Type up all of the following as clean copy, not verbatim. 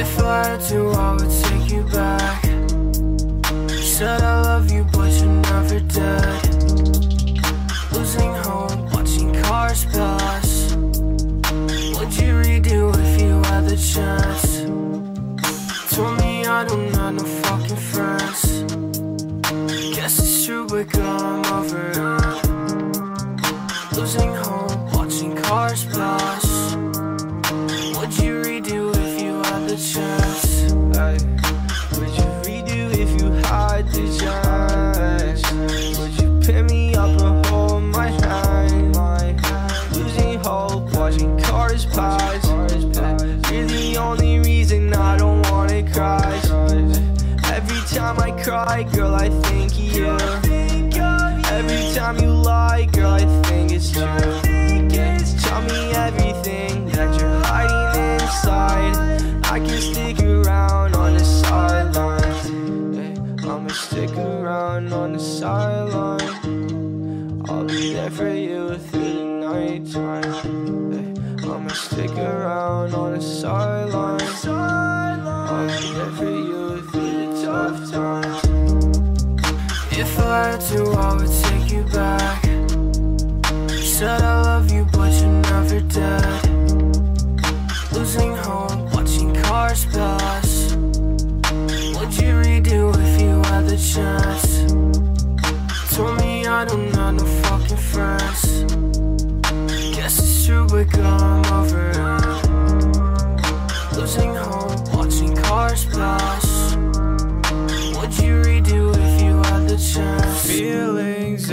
If I had to, I would take you back. You said I love you, but you never did. Losing hope, watching cars pass. Would you redo if you had the chance? Told me I don't have no fucking friends. Guess it's true, but God, I'm over it. Losing hope, watching cars pass. Chance. Would you redo if you had the chance? Would you pick me up and hold my hand? Losing hope, watching cars pass. You're the only reason I don't wanna cry. Every time I cry, girl, I think of you. Every time you lie, girl, I think it's true. Tell me everything that you're hiding inside. I can stick around on the sidelines. I'ma stick around on the sideline. I'll be there for you through the night time. I'ma stick around on the sideline. I'll be there for you through the tough times. If I had to, I would take you back. You said I love you, but you never did. Losing hope, cars pass. Would you redo if you had the chance? Told me I don't have no fucking friends. Guess it's true, but God, I'm over it. Losing hope, watching cars pass. Would you redo if you had the chance? Feelings I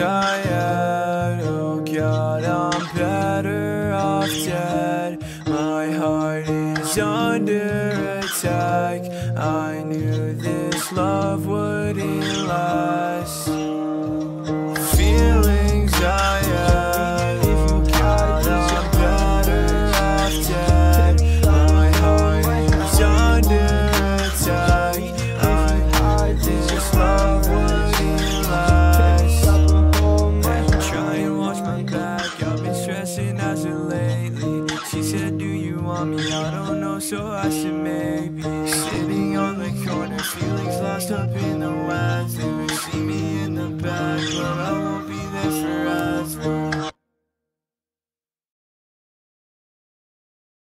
had, oh God, I'm better off dead. My heart is under attack. I knew this love wouldn't last. Feelings I had, I'm better off dead. My heart is under attack. I knew this love wouldn't last. I'm trying to watch my back. I've been stressing as of lately. She said, do you want me? I don't know, so I said maybe. Sitting on the corner, feelings lost up in the wind. They would see me in the back, but I